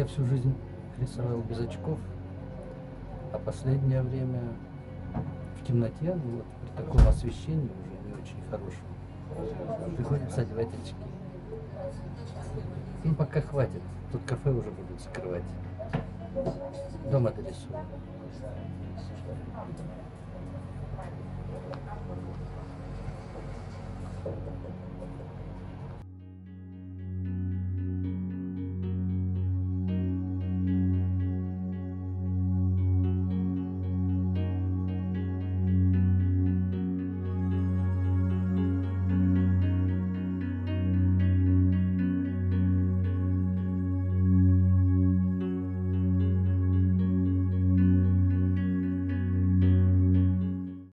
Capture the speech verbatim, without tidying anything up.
Я всю жизнь рисовал без очков, а последнее время в темноте, ну, вот, при таком освещении уже не очень хорошем, приходится одевать очки. Ну, пока хватит, тут кафе уже будут закрывать. Дома дорисую. Thank you.